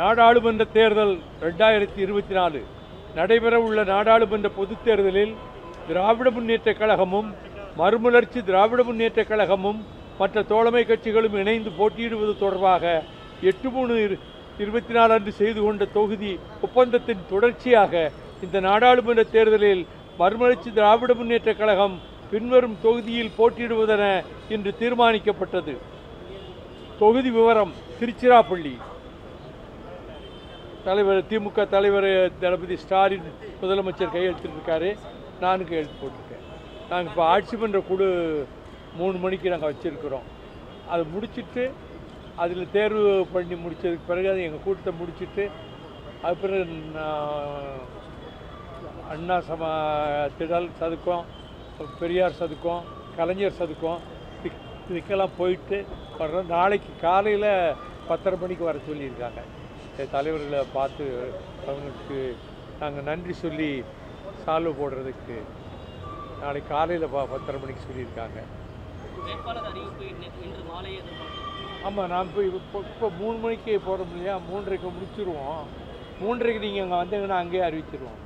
நாடாளுமன்ற தேர்தல் 2024 நடைபெறவுள்ள நாடாளுமன்ற பொதுத் தேர்தலில் திராவிட முன்னேற்றக் கழகமும் மறுமலர்ச்சி திராவிட முன்னேற்றக் கழகமும் மற்ற தோழமை கட்சிகளும் இணைந்து போட்டியிடுவது தொடர்பாக 8/3/24 அன்று செய்து கொண்ட தொகுதி ஒப்பந்தத்தின் தொடர்ச்சியாக இந்த நாடாளுமன்ற தேர்தலில் மறுமலர்ச்சி திராவிட முன்னேற்றக் கழகம் பின்வரும் தொகுதியில் போட்டியிடுவதென இன்று தீர்மானிக்கப்பட்டது. தொகுதி விவரம்: திருச்சிராப்பள்ளி. தலைவர் திமுக தலைவர் தளபதி ஸ்டாலின் முதலமைச்சர் கையெழுத்திட்டிருக்காரு, நானும் கையெழுத்து போட்டிருக்கேன். நாங்கள் இப்போ ஆட்சி பண்ணுற குழு 3 மணிக்கு நாங்கள் வச்சுருக்கிறோம். அதை முடிச்சுட்டு அதில் தேர்வு பண்ணி முடித்ததுக்கு பிறகு அதை எங்கள் கூட்டத்தை முடிச்சுட்டு அது பிறகு அண்ணா சம திடல் சதுக்கம், பெரியார் சதுக்கம், கலைஞர் சதுக்கம் இதுக்கெல்லாம் போயிட்டு வர்றோம். நாளைக்கு காலையில் 10:30 மணிக்கு வர சொல்லியிருக்காங்க. தலைவர்களை பார்த்து அவங்களுக்கு நாங்கள் நன்றி சொல்லி சால்வு போடுறதுக்கு நாளைக்கு காலையில் 10:30 மணிக்கு சொல்லியிருக்காங்க. ஆமாம், நான் இப்போ இப்போ 3 மணிக்கு போகிறோம் இல்லையா, 3:30க்கு முடிச்சுருவோம். 3:30க்கு நீங்கள் அங்கே வந்தீங்கன்னா அங்கேயே அறிவிச்சிருவோம்.